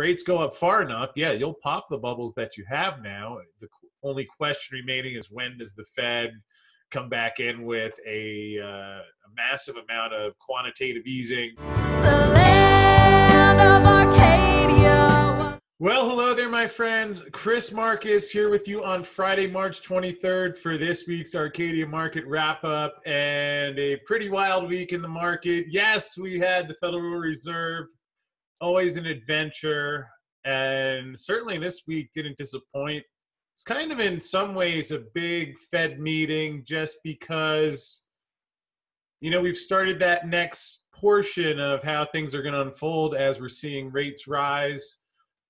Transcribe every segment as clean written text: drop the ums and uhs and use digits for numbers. rates go up far enough, yeah, you'll pop the bubbles that you have now. The only question remaining is, when does the Fed come back in with a massive amount of quantitative easing? The land of Arcadia. Well, hello there, my friends. Chris Marcus here with you on Friday, March 23rd for this week's Arcadia Market Wrap-Up, and a pretty wild week in the market. Yes, we had the Federal Reserve, always an adventure, and certainly this week didn't disappoint. It's kind of in some ways a big Fed meeting, just because, you know, we've started that next portion of how things are going to unfold as we're seeing rates rise.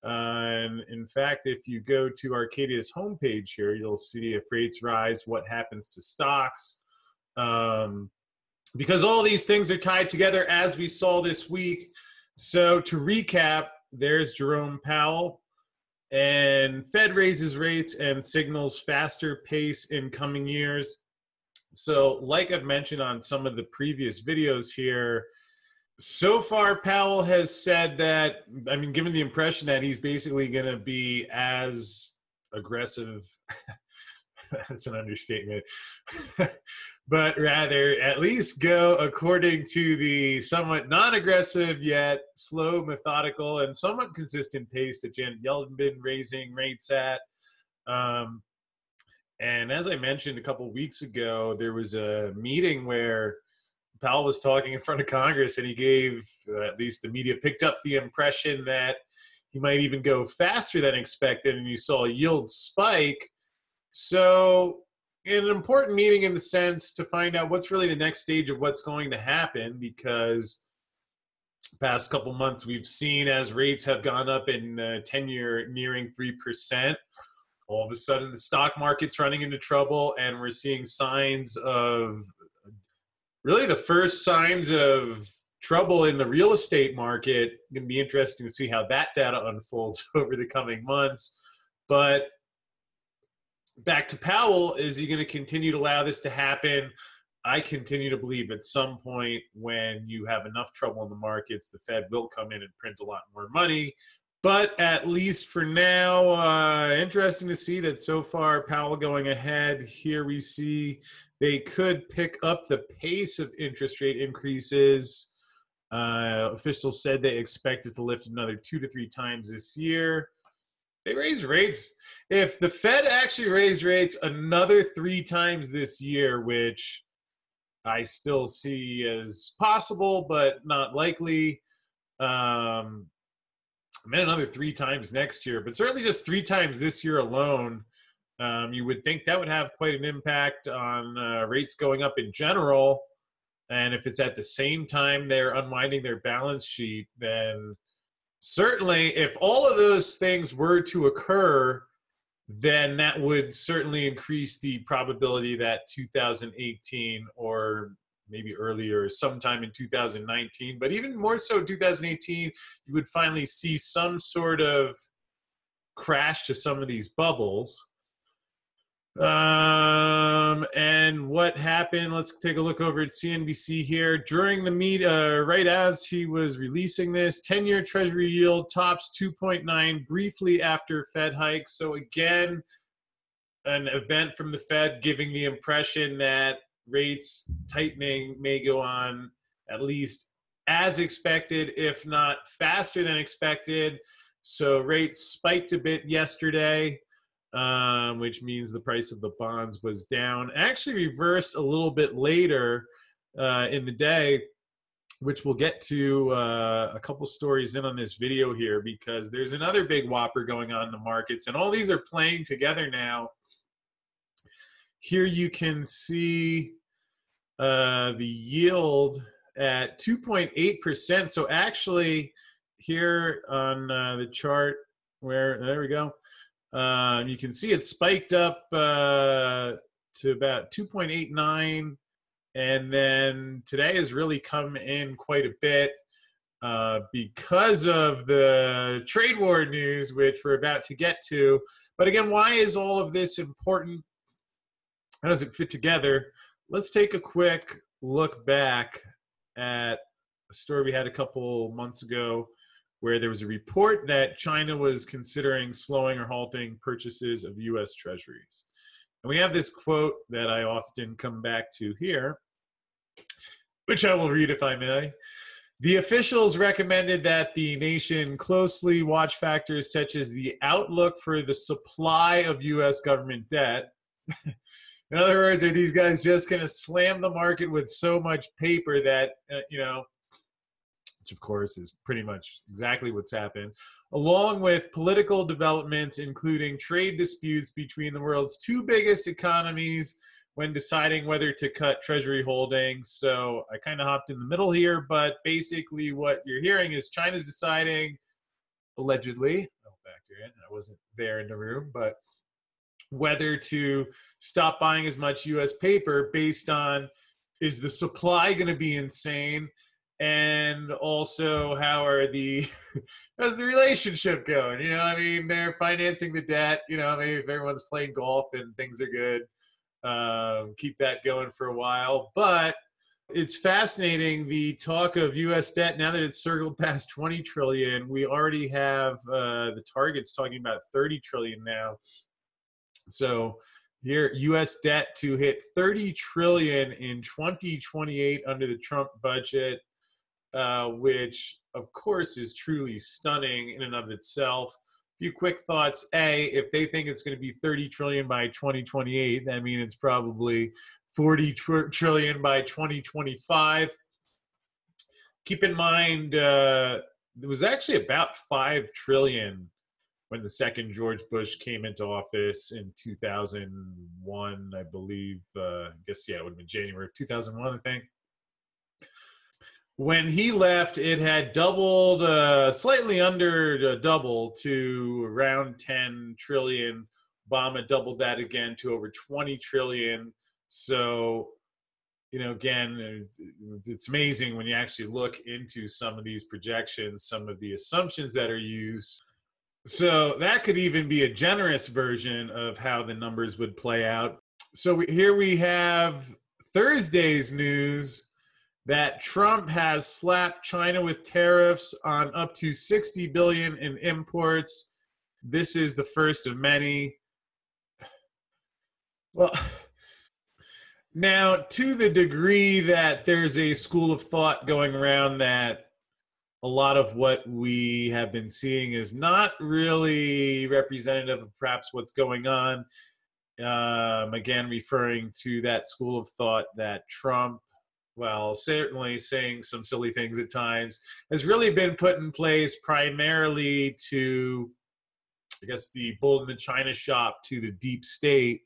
And in fact, if you go to Arcadia's homepage here, you'll see if rates rise, what happens to stocks. Because all these things are tied together, as we saw this week. So to recap, there's Jerome Powell. And Fed raises rates and signals faster pace in coming years. So like I've mentioned on some of the previous videos here, so far Powell has said that, I mean, given the impression that he's basically going to be as aggressive, that's an understatement, but rather at least go according to the somewhat non-aggressive yet slow, methodical, and somewhat consistent pace that Janet Yellen been raising rates at. And as I mentioned a couple of weeks ago, there was a meeting where Powell was talking in front of Congress, and he gave, at least the media picked up the impression that he might even go faster than expected, and you saw a yield spike. So an important meeting in the sense to find out what's really the next stage of what's going to happen, because the past couple months we've seen as rates have gone up in 10-year nearing 3%, all of a sudden the stock market's running into trouble, and we're seeing signs of, really the first signs of trouble in the real estate market. It's going to be interesting to see how that data unfolds over the coming months. But back to Powell, is he going to continue to allow this to happen? I continue to believe at some point when you have enough trouble in the markets, the Fed will come in and print a lot more money. But at least for now, interesting to see that so far Powell going ahead. Here we see they could pick up the pace of interest rate increases. Officials said they expected to lift another 2 to 3 times this year. They raise rates. If the Fed actually raised rates another 3 times this year, which I still see as possible but not likely, and then another 3 times next year, but certainly just 3 times this year alone, you would think that would have quite an impact on rates going up in general. And if it's at the same time they're unwinding their balance sheet, then certainly, if all of those things were to occur, then that would certainly increase the probability that 2018, or maybe earlier, sometime in 2019, but even more so in 2018, you would finally see some sort of crash to some of these bubbles. And what happened? Let's take a look over at CNBC here. During the meet, right as he was releasing this, 10-year Treasury yield tops 2.9 briefly after Fed hikes. So again, an event from the Fed giving the impression that rates tightening may go on at least as expected, if not faster than expected. So rates spiked a bit yesterday, which means the price of the bonds was down. Actually reversed a little bit later in the day, which we'll get to a couple stories in on this video here, because there's another big whopper going on in the markets, and all these are playing together now. Here you can see the yield at 2.8%. So actually here on the chart where, there we go. You can see it spiked up to about 2.89, and then today has really come in quite a bit because of the trade war news, which we're about to get to. But again, why is all of this important? How does it fit together? Let's take a quick look back at a story we had a couple months ago where there was a report that China was considering slowing or halting purchases of US treasuries. And we have this quote that I often come back to here, which I will read if I may. The officials recommended that the nation closely watch factors such as the outlook for the supply of US government debt. In other words, are these guys just going to slam the market with so much paper that, you know, which of course is pretty much exactly what's happened, along with political developments, including trade disputes between the world's two biggest economies when deciding whether to cut treasury holdings. So I kind of hopped in the middle here, but basically what you're hearing is China's deciding, allegedly, I'll factor in, I wasn't there in the room, but whether to stop buying as much U.S. paper based on, is the supply going to be insane? And also, how are the, how's the relationship going? You know, I mean, they're financing the debt. You know, maybe if everyone's playing golf and things are good, keep that going for a while. But it's fascinating, the talk of U.S. debt, now that it's circled past 20 trillion, we already have the targets talking about 30 trillion now. So here, U.S. debt to hit 30 trillion in 2028 under the Trump budget, which of course is truly stunning in and of itself. A few quick thoughts. A, if they think it's going to be 30 trillion by 2028, that means it's probably 40 trillion by 2025. Keep in mind, it was actually about 5 trillion when the second George Bush came into office in 2001, I believe. I guess, yeah, it would have been January of 2001, I think. When he left, it had doubled, slightly under double to around 10 trillion. Obama doubled that again to over 20 trillion. So, you know, again, it's amazing when you actually look into some of these projections, some of the assumptions that are used. So that could even be a generous version of how the numbers would play out. So here we have Thursday's news that Trump has slapped China with tariffs on up to $60 billion in imports. This is the first of many. Well, now, to the degree that there's a school of thought going around that a lot of what we have been seeing is not really representative of perhaps what's going on, again, referring to that school of thought that Trump, well, certainly saying some silly things at times, has really been put in place primarily to, I guess, the bull in the China shop, to the deep state,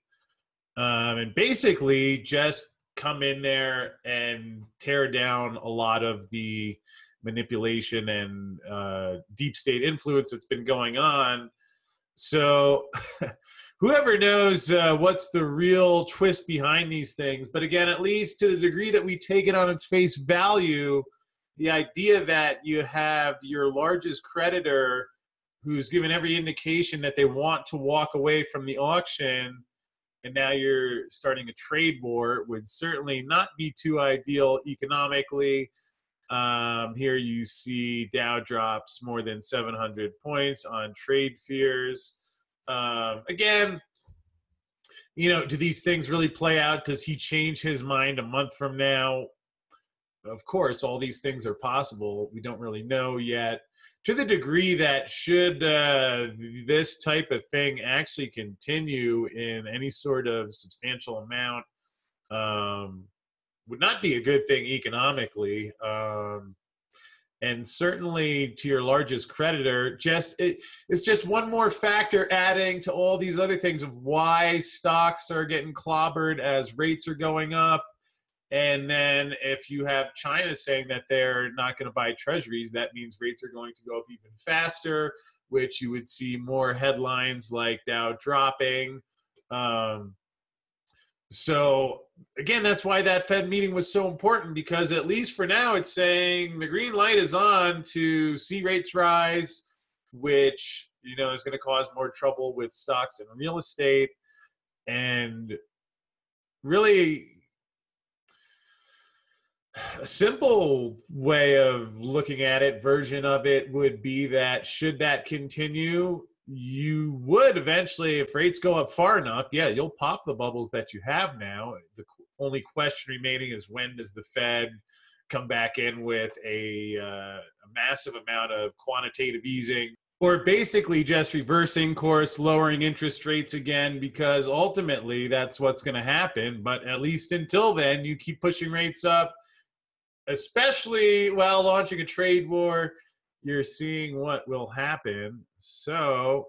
and basically just come in there and tear down a lot of the manipulation and deep state influence that's been going on. So whoever knows what's the real twist behind these things. But again, at least to the degree that we take it on its face value, the idea that you have your largest creditor who's given every indication that they want to walk away from the auction, and now you're starting a trade war, would certainly not be too ideal economically. Here you see Dow drops more than 700 points on trade fears. Again, you know, do these things really play out? Does he change his mind a month from now? Of course, all these things are possible. We don't really know yet. To the degree that should this type of thing actually continue in any sort of substantial amount, would not be a good thing economically. And certainly to your largest creditor, just it's just one more factor adding to all these other things of why stocks are getting clobbered as rates are going up. And then if you have China saying that they're not going to buy treasuries, that means rates are going to go up even faster, which you would see more headlines like Dow dropping. So again, that's why that Fed meeting was so important, because at least for now, it's saying the green light is on to see rates rise, which, you know, is going to cause more trouble with stocks and real estate. And really, A simple way of looking at it, version of it, would be that should that continue, you would eventually, if rates go up far enough, yeah, you'll pop the bubbles that you have now. The only question remaining is when does the Fed come back in with a massive amount of quantitative easing, or basically just reversing course, lowering interest rates again, because ultimately that's what's going to happen. But at least until then, you keep pushing rates up, especially while launching a trade war. You're seeing what will happen. So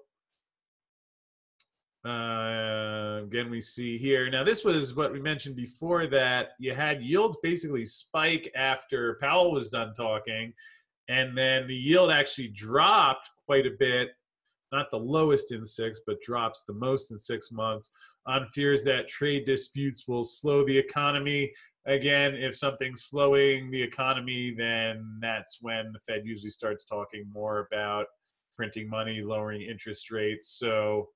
again, we see here. Now, this was what we mentioned before, that you had yields basically spike after Powell was done talking, and then the yield actually dropped quite a bit, not the lowest in 6, but drops the most in 6 months, on fears that trade disputes will slow the economy. Again, if something's slowing the economy, then that's when the Fed usually starts talking more about printing money, lowering interest rates. So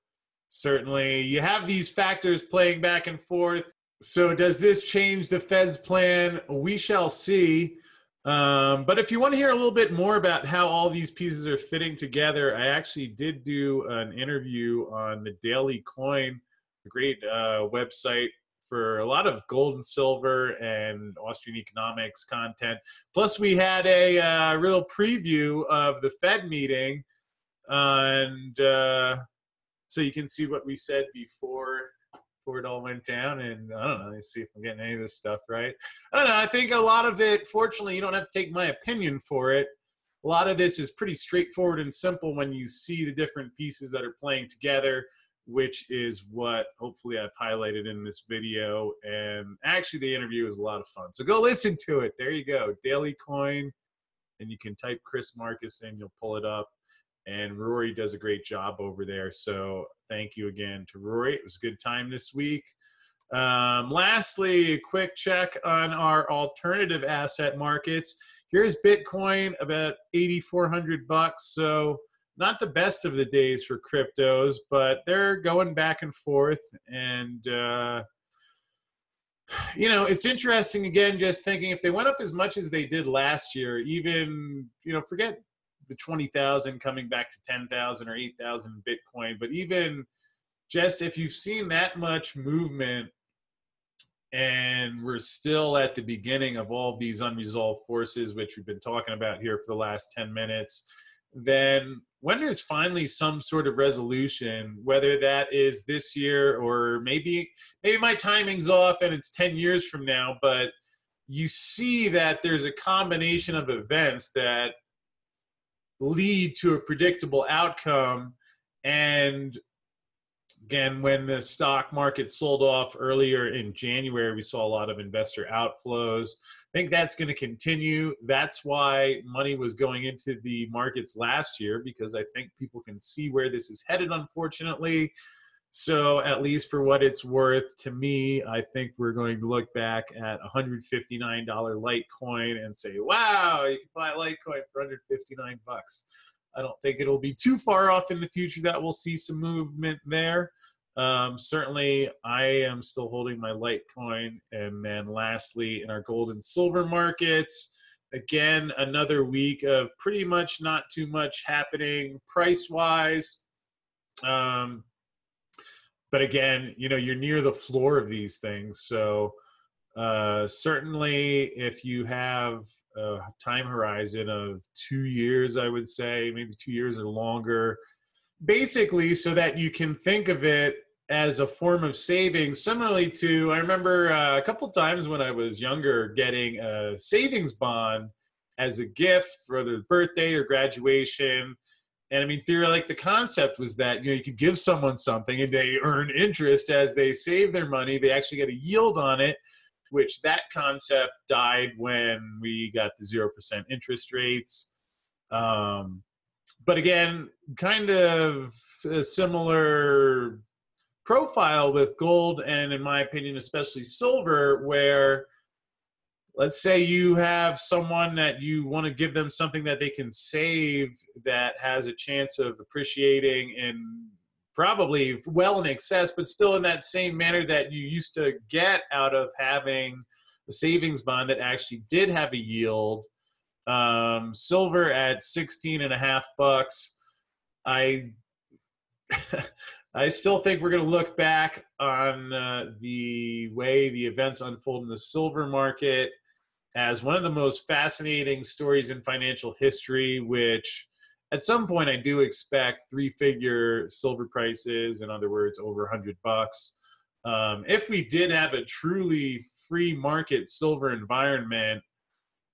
certainly you have these factors playing back and forth. So does this change the Fed's plan? We shall see. But if you want to hear a little bit more about how all these pieces are fitting together, I actually did do an interview on the Daily Coin, a great website for a lot of gold and silver and Austrian economics content. Plus, we had a real preview of the Fed meeting, and so you can see what we said before it all went down. And I don't know, let's see if I'm getting any of this stuff right. I don't know, I think a lot of it, fortunately, you don't have to take my opinion for it. A lot of this is pretty straightforward and simple when you see the different pieces that are playing together, which is what hopefully I've highlighted in this video. And actually the interview is a lot of fun. So go listen to it. There you go, Daily Coin. And you can type Chris Marcus in, you'll pull it up. And Rory does a great job over there. So thank you again to Rory. It was a good time this week. Lastly, a quick check on our alternative asset markets. Here's Bitcoin, about 8,400 bucks. So not the best of the days for cryptos, but they're going back and forth. And, you know, it's interesting, again, just thinking if they went up as much as they did last year, even, you know, forget the 20,000 coming back to 10,000 or 8,000 Bitcoin, but even just if you've seen that much movement and we're still at the beginning of all of these unresolved forces, which we've been talking about here for the last 10 minutes, then when there's finally some sort of resolution, whether that is this year or maybe my timing's off and it's 10 years from now, but you see that there's a combination of events that lead to a predictable outcome. And again, when the stock market sold off earlier in January, we saw a lot of investor outflows. I think that's going to continue. That's why money was going into the markets last year, because I think people can see where this is headed, unfortunately. So at least for what it's worth, to me, I think we're going to look back at $159 Litecoin and say, wow, you can buy Litecoin for $159. I don't think it'll be too far off in the future that we'll see some movement there. Certainly, I am still holding my Litecoin. And then lastly, in our gold and silver markets, again, another week of pretty much not too much happening price-wise. But again, you know, you're near the floor of these things. So certainly if you have a time horizon of 2 years, I would say, maybe 2 years or longer, basically so that you can think of it as a form of savings. Similarly to, I remember a couple times when I was younger getting a savings bond as a gift for either birthday or graduation. And I mean, like the concept was that, you know, you could give someone something and they earn interest as they save their money. They actually get a yield on it, which that concept died when we got the 0% interest rates. But again, kind of a similar profile with gold and, in my opinion, especially silver, where let's say you have someone that you want to give them something that they can save that has a chance of appreciating and probably well in excess, but still in that same manner that you used to get out of having the savings bond that actually did have a yield. Silver at 16 and a half bucks. I still think we're going to look back on the way the events unfold in the silver market as one of the most fascinating stories in financial history, which at some point I do expect three-figure silver prices, in other words, over 100 bucks. If we did have a truly free market silver environment,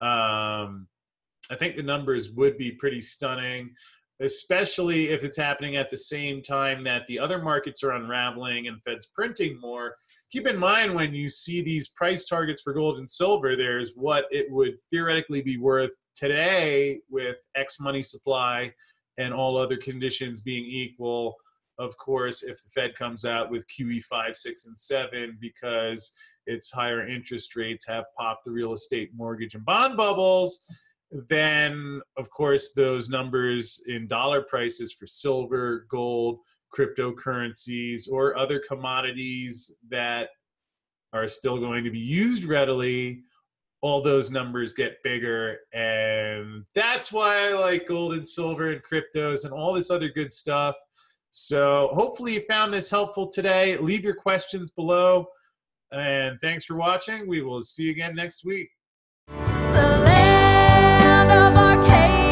I think the numbers would be pretty stunning, especially if it's happening at the same time that the other markets are unraveling and Fed's printing more. Keep in mind, when you see these price targets for gold and silver, there's what it would theoretically be worth today with X money supply and all other conditions being equal. Of course, if the Fed comes out with QE 5, 6, and 7 because its higher interest rates have popped the real estate, mortgage, and bond bubbles, then, of course, those numbers in dollar prices for silver, gold, cryptocurrencies, or other commodities that are still going to be used readily, all those numbers get bigger. And that's why I like gold and silver and cryptos and all this other good stuff. So hopefully you found this helpful today. Leave your questions below. And thanks for watching. We will see you again next week. The land of Arcadia.